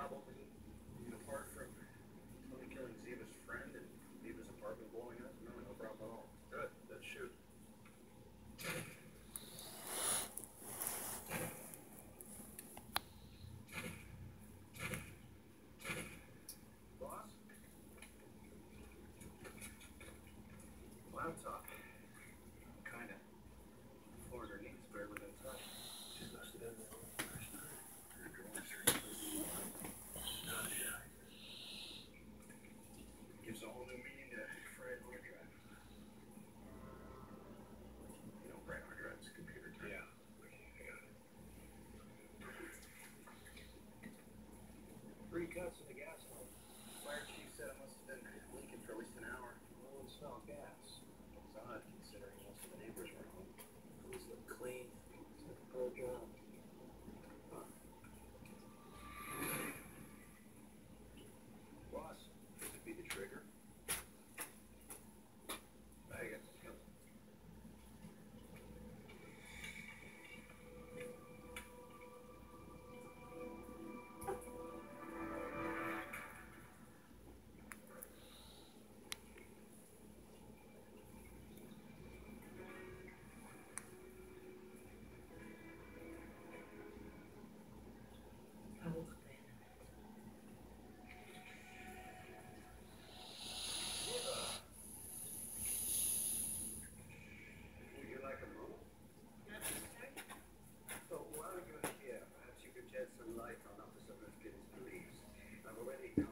probably, apart from Tony killing Ziva's friend and Ziva's apartment blowing up, no problem at all. Good, then shoot. Boss? Clown talk. Kinda. The floor underneath is better than inside. She must have done that one last night. Her drawing straight through the line. Not shy. Gives a whole new meaning to Fred hard drive. You know, Fred hard drive is a computer term. Yeah. I got it. Three cuts of the gas line. Fire chief said it must have been leaking for at least an hour. No one smelled gas. It's odd considering most of the neighbors were home. These look clean. It's like a pro job. Huh. Boss, could it be the trigger? I guess it's coming. So while you're here, perhaps you could shed some light on Officer Rifkin's beliefs. I've already